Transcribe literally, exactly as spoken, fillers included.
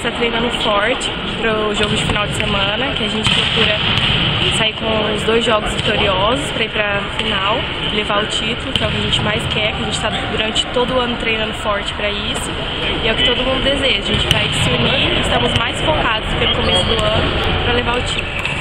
está treinando forte para o jogo de final de semana, que a gente procura sair com os dois jogos vitoriosos para ir para a final, levar o título, que é o que a gente mais quer, que a gente está durante todo o ano treinando forte para isso, e é o que todo mundo deseja. A gente vai se unir, estamos mais focados pelo começo do ano para levar o título.